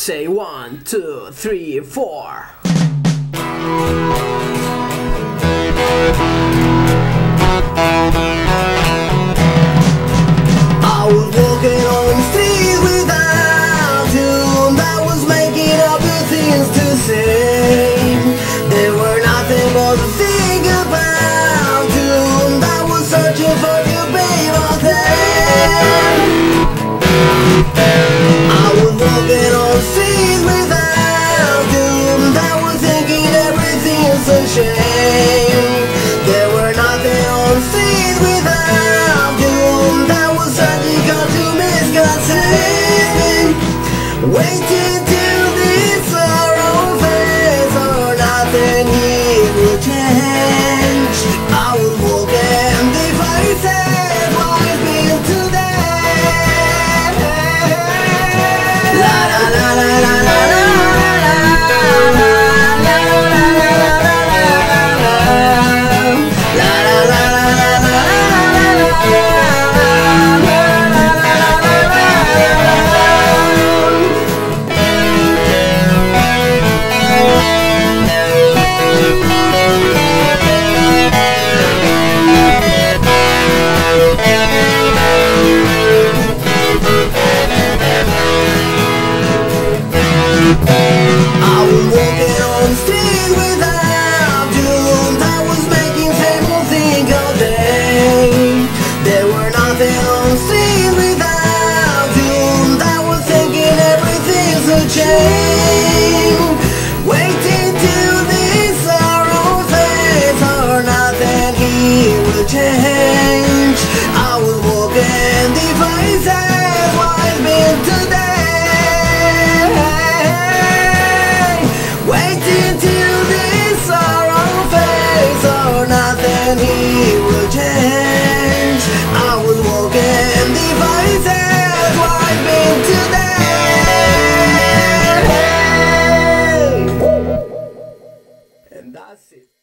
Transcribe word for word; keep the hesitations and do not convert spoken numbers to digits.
say one, two, three, four. I was walking on the street without you, and I was making up the things to say. There were nothing more to think about you, and I was searching for you, babe, all day. I was walking on the street without you, and I was thinking everything is a shame. There were nothing on the street without you, and I was searching for you, miss God's sake. Waiting till this sorrow fades, or nothing here will change. I will walk in the fight and always be today. La la la la la la la la la la. That's it.